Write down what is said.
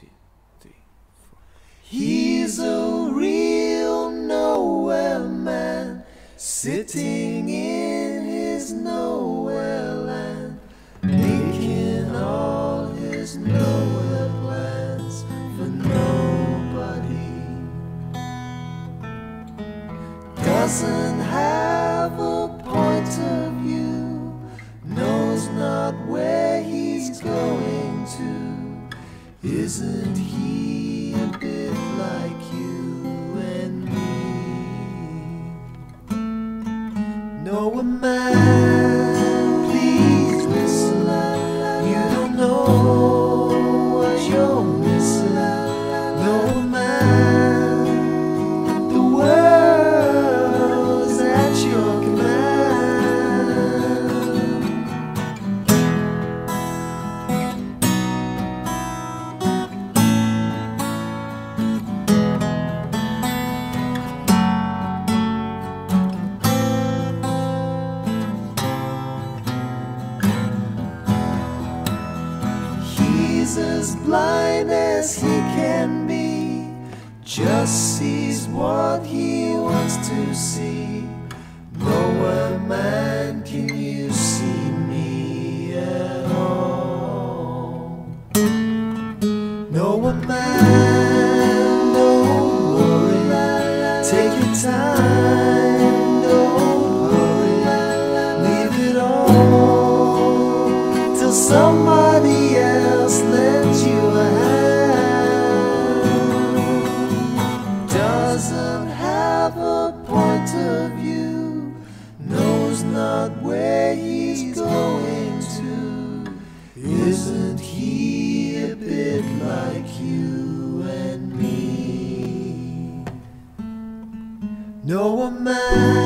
2, 3, 4. He's a real nowhere man, sitting in his nowhere land, making all his nowhere plans for nobody. Doesn't have a point of view, knows not where he's going to. Isn't he a bit like you and me? Nowhere man, please listen. You don't know what you're missing. Nowhere man, the world's at your command. He's as blind as he can be, just sees what he wants to see. Nowhere man, can you see me at all? Nowhere man, don't worry, take your time, don't worry, leave it all till somebody else lends you a hand. Doesn't have a point of view, knows not where he's going to. Isn't he a bit like you and me? Nowhere man.